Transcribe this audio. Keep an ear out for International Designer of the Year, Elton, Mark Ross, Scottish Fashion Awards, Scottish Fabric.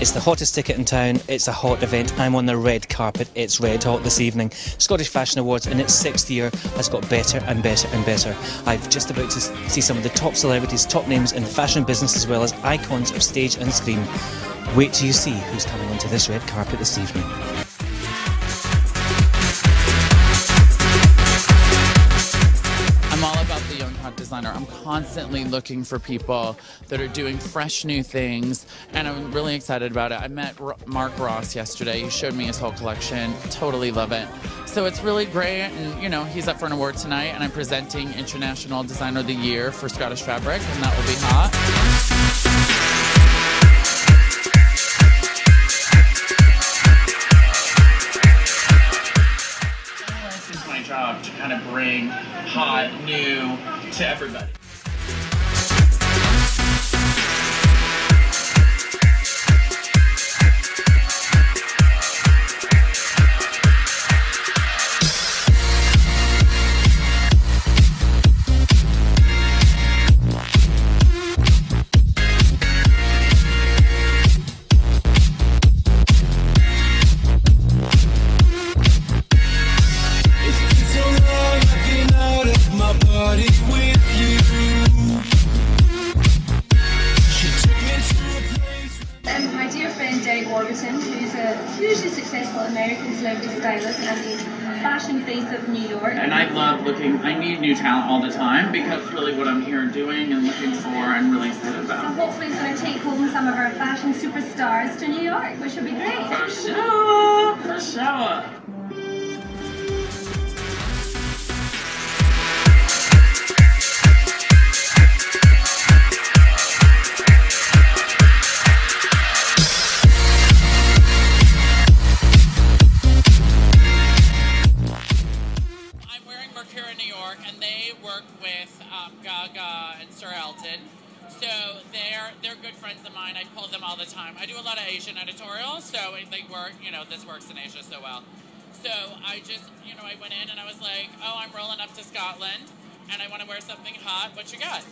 It's the hottest ticket in town, it's a hot event, I'm on the red carpet, it's red hot this evening. Scottish Fashion Awards in its 6th year has got better and better and better. I've just about to see some of the top celebrities, top names in the fashion business as well as icons of stage and screen. Wait till you see who's coming onto this red carpet this evening. Designer. I'm constantly looking for people that are doing fresh new things, and I'm really excited about it. I met Mark Ross yesterday. He showed me his whole collection. Totally love it. So it's really great, and you know, he's up for an award tonight, and I'm presenting International Designer of the Year for Scottish Fabric, and that will be hot. Job to kind of bring hot, new to everybody. Who's a hugely successful American celebrity stylist and the fashion face of New York. And I love looking, I need new talent all the time because that's really what I'm here doing and looking for and really excited about. So hopefully we're going to take home some of our fashion superstars to New York, which would be great. For sure, for sure. And they work with Gaga and Sir Elton, so they're good friends of mine. I pull them all the time. I do a lot of Asian editorials, so they work. You know, this works in Asia so well. So I just, you know, I went in and I was like, oh, I'm rolling up to Scotland, and I want to wear something hot. What you got?